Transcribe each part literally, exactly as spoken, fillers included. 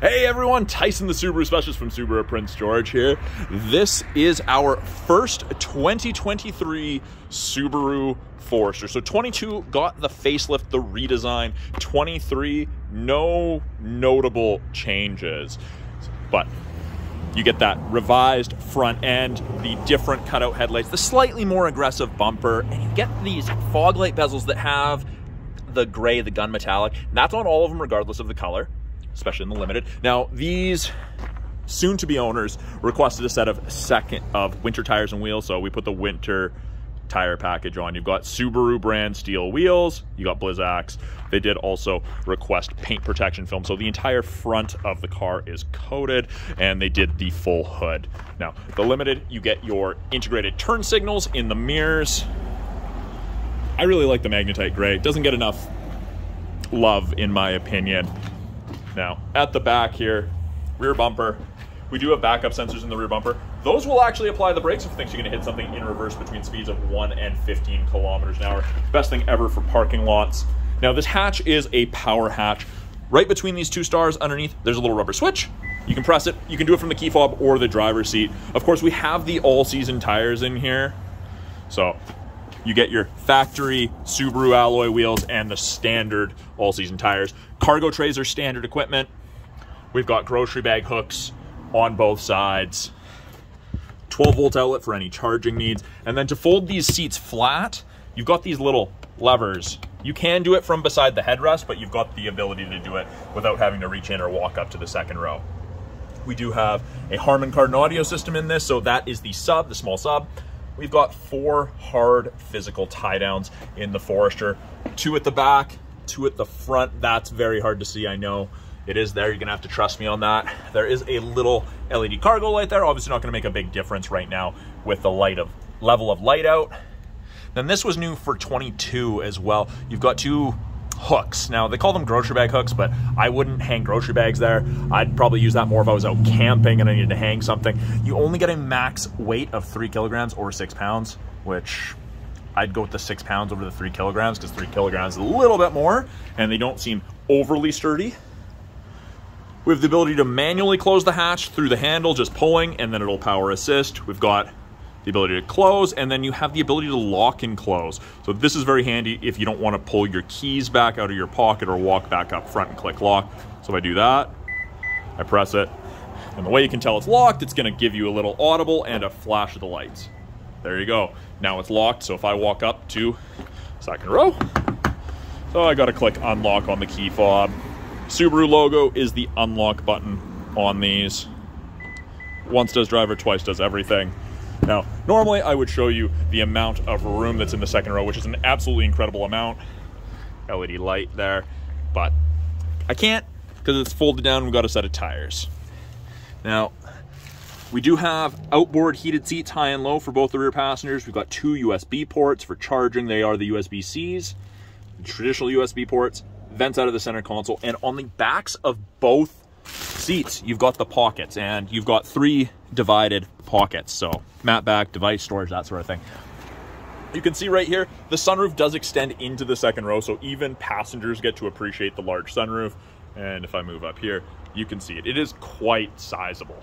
Hey everyone, Tyson the Subaru Specialist from Subaru Prince George here. This is our first twenty twenty-three Subaru Forester. So twenty-two got the facelift, the redesign. twenty-three, no notable changes. But you get that revised front end, the different cutout headlights, the slightly more aggressive bumper, and you get these fog light bezels that have the gray, the gun metallic. And that's on all of them regardless of the color, especially in the limited. Now, these soon-to-be owners requested a set of second of winter tires and wheels, so we put the winter tire package on. You've got Subaru brand steel wheels, you got Blizzaks. They did also request paint protection film, so the entire front of the car is coated, and they did the full hood. Now, the limited, you get your integrated turn signals in the mirrors. I really like the magnetite gray. It doesn't get enough love, in my opinion. Now, at the back here, rear bumper, we do have backup sensors in the rear bumper. Those will actually apply the brakes if you think you're gonna hit something in reverse between speeds of one and fifteen kilometers an hour. Best thing ever for parking lots. Now, this hatch is a power hatch. Right between these two stars underneath, there's a little rubber switch. You can press it, you can do it from the key fob or the driver's seat. Of course, we have the all-season tires in here. So, you get your factory Subaru alloy wheels and the standard all-season tires. Cargo trays are standard equipment. We've got grocery bag hooks on both sides. twelve volt outlet for any charging needs. And then to fold these seats flat, you've got these little levers. You can do it from beside the headrest, but you've got the ability to do it without having to reach in or walk up to the second row. We do have a Harman Kardon audio system in this, so that is the sub, the small sub. We've got four hard physical tie downs in the Forester. Two at the back, two at the front. That's very hard to see, I know. It is there, you're gonna have to trust me on that. There is a little L E D cargo light there. Obviously not gonna make a big difference right now with the light of level of light out. Then this was new for twenty-two as well. You've got two hooks. Now they call them grocery bag hooks, but I wouldn't hang grocery bags there. I'd probably use that more if I was out camping and I needed to hang something. You only get a max weight of three kilograms or six pounds, which I'd go with the six pounds over the three kilograms because three kilograms is a little bit more and they don't seem overly sturdy. We have the ability to manually close the hatch through the handle, just pulling, and then it'll power assist. We've got the ability to close, and then you have the ability to lock and close. So this is very handy if you don't want to pull your keys back out of your pocket or walk back up front and click lock. So if I do that, I press it, and the way you can tell it's locked, it's gonna give you a little audible and a flash of the lights. There you go. Now it's locked, so if I walk up to second row, so I gotta click unlock on the key fob. Subaru logo is the unlock button on these. Once does driver, twice does everything. Now, normally I would show you the amount of room that's in the second row, which is an absolutely incredible amount. L E D light there, but I can't because it's folded down and we've got a set of tires. Now, we do have outboard heated seats, high and low for both the rear passengers. We've got two U S B ports for charging. They are the U S B Cs, the traditional U S B ports, vents out of the center console, and on the backs of both seats, you've got the pockets, and you've got three divided pockets, so mat back, device storage, that sort of thing. You can see right here, the sunroof does extend into the second row, so even passengers get to appreciate the large sunroof, and if I move up here, you can see it. It is quite sizable.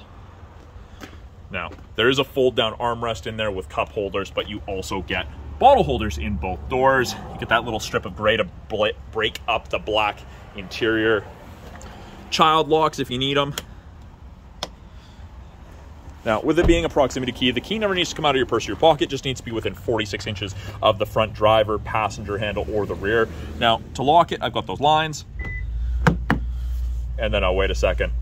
Now, there is a fold-down armrest in there with cup holders, but you also get bottle holders in both doors. You get that little strip of gray to break up the black interior. Child locks if you need them. Now, with it being a proximity key, the key never needs to come out of your purse or your pocket, just needs to be within forty-six inches of the front driver, passenger handle, or the rear. Now, to lock it, I've got those lines. And then I'll wait a second.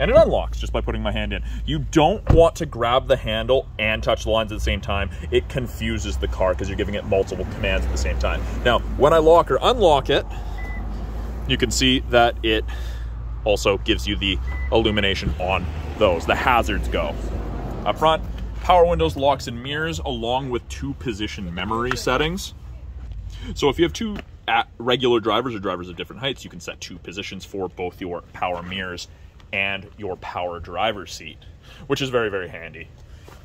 And it unlocks just by putting my hand in. You don't want to grab the handle and touch the lines at the same time. It confuses the car because you're giving it multiple commands at the same time. Now, when I lock or unlock it, you can see that it also gives you the illumination on those. The hazards go up front. Power windows, locks, and mirrors, along with two position memory settings. So if you have two regular drivers or drivers of different heights, you can set two positions for both your power mirrors and your power driver's seat, which is very, very handy.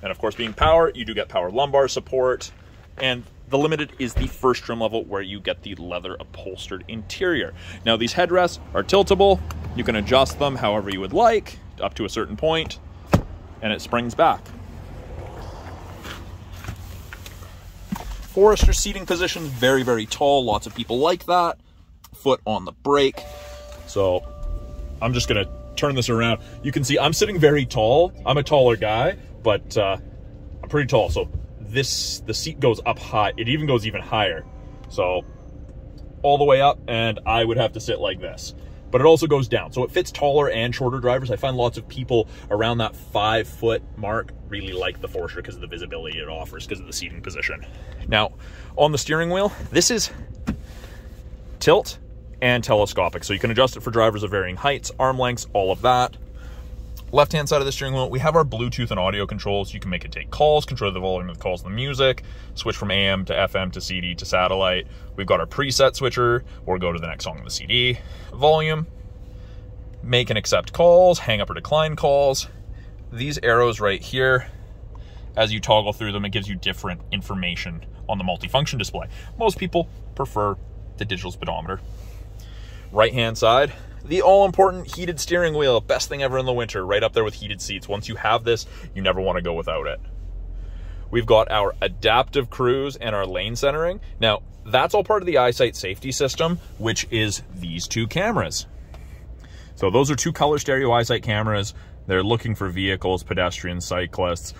And of course, being power, you do get power lumbar support, and the limited is the first trim level where you get the leather upholstered interior. Now, these headrests are tiltable. You can adjust them however you would like, up to a certain point, and it springs back. Forester seating positions, very, very tall. Lots of people like that. Foot on the brake. So I'm just gonna turn this around. You can see I'm sitting very tall. I'm a taller guy, but uh, I'm pretty tall. So this, the seat goes up high. It even goes even higher. So all the way up, and I would have to sit like this. But it also goes down. So it fits taller and shorter drivers. I find lots of people around that five foot mark really like the Forester because of the visibility it offers, because of the seating position. Now, on the steering wheel, this is tilt and telescopic. So you can adjust it for drivers of varying heights, arm lengths, all of that. Left-hand side of the steering wheel, we have our Bluetooth and audio controls. You can make it take calls, control the volume of the calls and the music, switch from A M to F M to C D to satellite. We've got our preset switcher, or go to the next song on the C D. Volume, make and accept calls, hang up or decline calls. These arrows right here, as you toggle through them, it gives you different information on the multifunction display. Most people prefer the digital speedometer. Right-hand side, the all-important heated steering wheel, best thing ever in the winter, right up there with heated seats. Once you have this, you never want to go without it. We've got our adaptive cruise and our lane centering. Now, that's all part of the EyeSight safety system, which is these two cameras. So those are two color stereo EyeSight cameras. They're looking for vehicles, pedestrians, cyclists.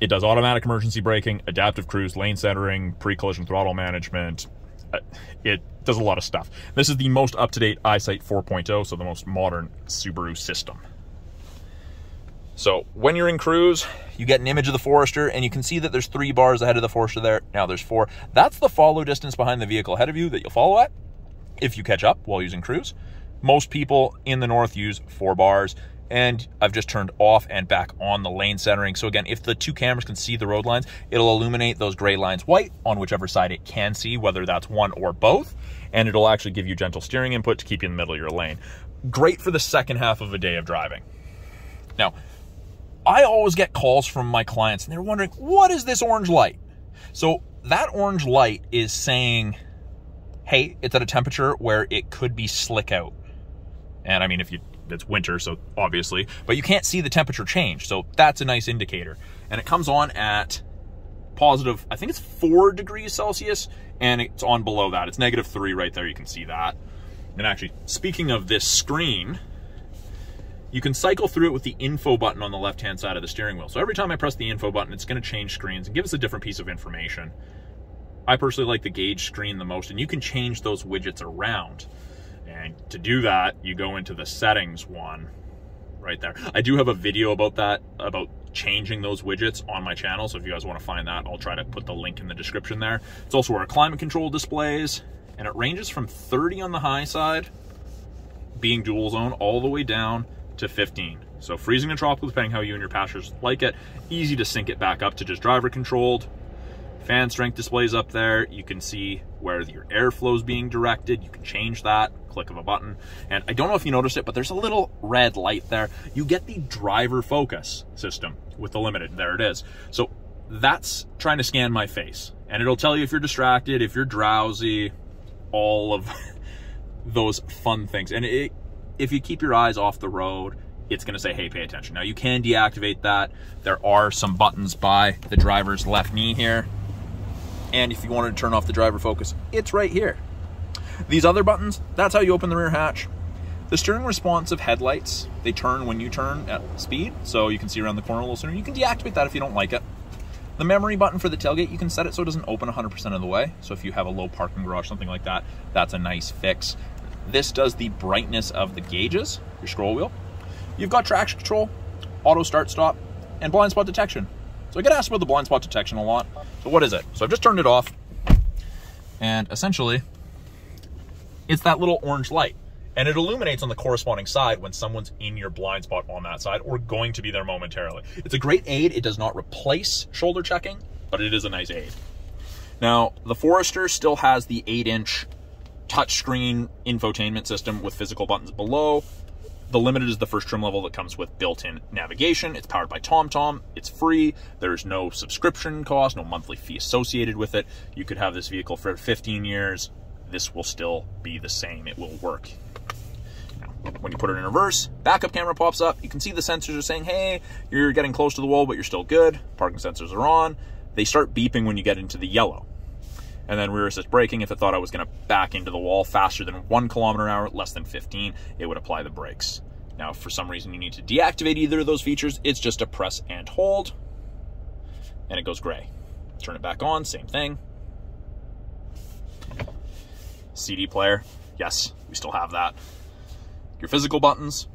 It does automatic emergency braking, adaptive cruise, lane centering, pre-collision throttle management. It does a lot of stuff. This is the most up-to-date EyeSight four point oh, so the most modern Subaru system. So when you're in cruise, you get an image of the Forester, and you can see that there's three bars ahead of the Forester there. Now there's four. That's the follow distance behind the vehicle ahead of you that you'll follow at if you catch up while using cruise. Most people in the north use four bars, and I've just turned off and back on the lane centering. So again, if the two cameras can see the road lines, it'll illuminate those gray lines white on whichever side it can see, whether that's one or both, and it'll actually give you gentle steering input to keep you in the middle of your lane. Great for the second half of a day of driving. Now, I always get calls from my clients, and they're wondering, what is this orange light? So that orange light is saying, hey, it's at a temperature where it could be slick out. And I mean, if you it's winter, so obviously, but you can't see the temperature change. So that's a nice indicator. And it comes on at positive, I think it's four degrees Celsius, and it's on below that. It's negative three right there. You can see that. And actually, speaking of this screen, you can cycle through it with the info button on the left-hand side of the steering wheel. So every time I press the info button, it's going to change screens and give us a different piece of information. I personally like the gauge screen the most, and you can change those widgets around. And to do that, you go into the settings one right there. I do have a video about that, about changing those widgets on my channel. So if you guys want to find that, I'll try to put the link in the description there. It's also our climate control displays, and it ranges from thirty on the high side, being dual zone, all the way down to fifteen. So freezing and tropical, depending how you and your passengers like it. Easy to sync it back up to just driver controlled. Fan strength displays up there. You can see where your airflow is being directed. You can change that, click of a button. And I don't know if you noticed it, but there's a little red light there. You get the driver focus system with the limited. There it is. So that's trying to scan my face. And it'll tell you if you're distracted, if you're drowsy, all of those fun things. And it, if you keep your eyes off the road, it's going to say, hey, pay attention. Now, you can deactivate that. There are some buttons by the driver's left knee here. And if you wanted to turn off the driver focus, it's right here. These other buttons, that's how you open the rear hatch. The steering responsive headlights, they turn when you turn at speed, so you can see around the corner a little sooner. You can deactivate that if you don't like it. The memory button for the tailgate, you can set it so it doesn't open one hundred percent of the way. So if you have a low parking garage, something like that, that's a nice fix. This does the brightness of the gauges, your scroll wheel. You've got traction control, auto start stop, and blind spot detection. So I get asked about the blind spot detection a lot. So what is it? So I've just turned it off, and essentially it's that little orange light, and it illuminates on the corresponding side when someone's in your blind spot on that side or going to be there momentarily. It's a great aid. It does not replace shoulder checking, but it is a nice aid. Now, the Forester still has the eight inch touchscreen infotainment system with physical buttons below. The Limited is the first trim level that comes with built-in navigation. It's powered by TomTom. It's free. There's no subscription cost, no monthly fee associated with it. You could have this vehicle for fifteen years. This will still be the same. It will work. Now, When you put it in reverse, backup camera pops up. You can see the sensors are saying, hey, you're getting close to the wall, but you're still good. Parking sensors are on. They start beeping when you get into the yellow. And then rear assist braking, if it thought I was going to back into the wall faster than one kilometer an hour, less than fifteen, it would apply the brakes. Now, if for some reason you need to deactivate either of those features, it's just a press and hold, and it goes gray. Turn it back on, same thing. C D player, yes, we still have that. Your physical buttons.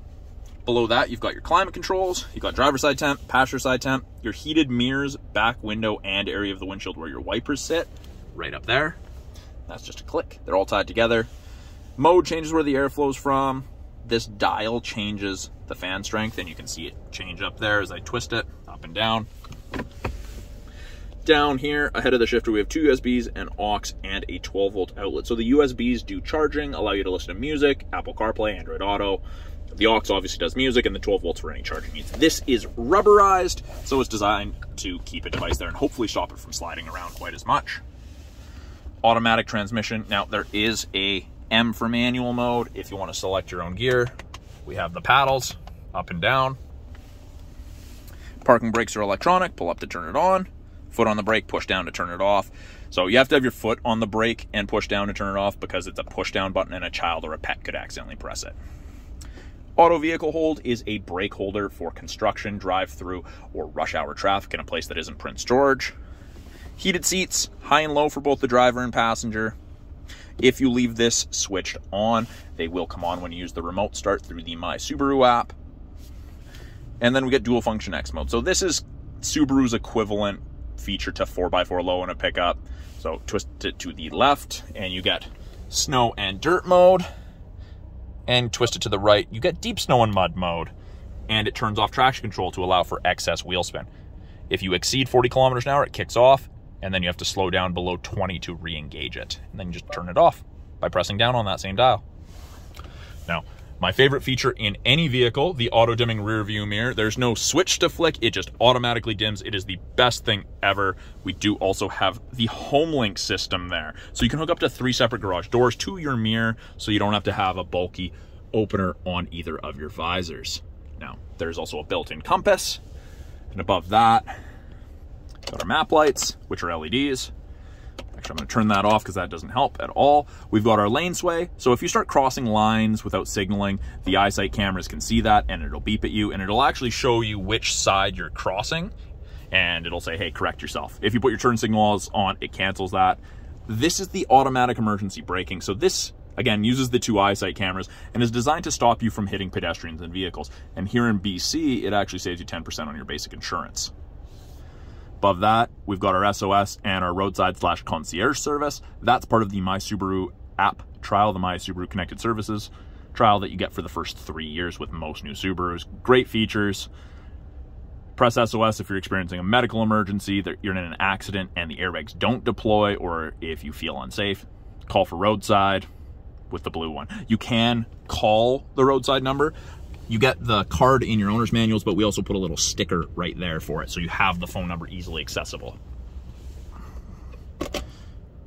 Below that, you've got your climate controls, you've got driver's side temp, passenger side temp, your heated mirrors, back window, and area of the windshield where your wipers sit, right up there. That's just a click. They're all tied together. Mode changes where the air flows from. This dial changes the fan strength, and you can see it change up there as I twist it up and down. Down here, ahead of the shifter, we have two U S Bs, an aux, and a twelve volt outlet. So the U S Bs do charging, allow you to listen to music, Apple CarPlay, Android Auto. The aux obviously does music, and the twelve volts for any charging needs. This is rubberized, so it's designed to keep a device there and hopefully stop it from sliding around quite as much. Automatic transmission. Now, there is a M for manual mode. If you want to select your own gear, we have the paddles up and down. Parking brakes are electronic. Pull up to turn it on. Foot on the brake, push down to turn it off. So you have to have your foot on the brake and push down to turn it off because it's a push down button and a child or a pet could accidentally press it. Auto vehicle hold is a brake holder for construction, drive through, or rush hour traffic in a place that isn't Prince George. Heated seats, high and low for both the driver and passenger. If you leave this switched on, they will come on when you use the remote start through the My Subaru app. And then we get dual function X mode. So this is Subaru's equivalent feature to four by four low in a pickup. So twist it to the left and you get snow and dirt mode, and twist it to the right, you get deep snow and mud mode, and it turns off traction control to allow for excess wheel spin. If you exceed forty kilometers an hour, it kicks off, and then you have to slow down below twenty to re-engage it, and then you just turn it off by pressing down on that same dial. Now, my favorite feature in any vehicle, the auto-dimming rear view mirror. There's no switch to flick. It just automatically dims. It is the best thing ever. We do also have the Homelink system there. So you can hook up to three separate garage doors to your mirror so you don't have to have a bulky opener on either of your visors. Now, there's also a built-in compass. And above that, got our map lights, which are L E Ds. Actually, I'm going to turn that off because that doesn't help at all. We've got our lane sway. So if you start crossing lines without signaling, the EyeSight cameras can see that and it'll beep at you and it'll actually show you which side you're crossing and it'll say, hey, correct yourself. If you put your turn signals on, it cancels that. This is the automatic emergency braking. So this, again, uses the two EyeSight cameras and is designed to stop you from hitting pedestrians and vehicles. And here in B C, it actually saves you ten percent on your basic insurance. Above that, we've got our S O S and our roadside slash concierge service. That's part of the My Subaru app trial, the My Subaru Connected Services trial that you get for the first three years with most new Subarus. Great features. Press S O S if you're experiencing a medical emergency, that you're in an accident and the airbags don't deploy, or if you feel unsafe. Call for roadside with the blue one. You can call the roadside number. You get the card in your owner's manuals, but we also put a little sticker right there for it, so you have the phone number easily accessible.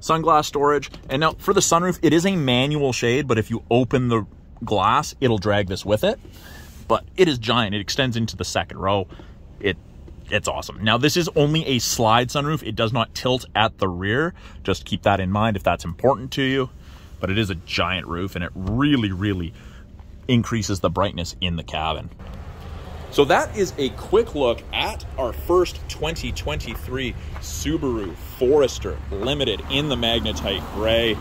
Sunglass storage. And now for the sunroof, it is a manual shade, but if you open the glass, it'll drag this with it. But it is giant. It extends into the second row. It, it's awesome. Now, this is only a slide sunroof. It does not tilt at the rear. Just keep that in mind if that's important to you. But it is a giant roof, and it really, really increases the brightness in the cabin. So that is a quick look at our first twenty twenty-three Subaru Forester Limited in the Magnetite Gray.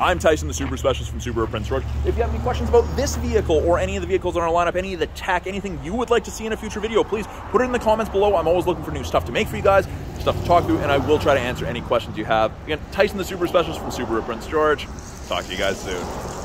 I'm Tyson, the Subaru Specialist from Subaru Prince George. If you have any questions about this vehicle or any of the vehicles in our lineup, any of the tech, anything you would like to see in a future video, please put it in the comments below. I'm always looking for new stuff to make for you guys, stuff to talk to, and I will try to answer any questions you have. Again, Tyson, the Subaru Specialist from Subaru Prince George. Talk to you guys soon.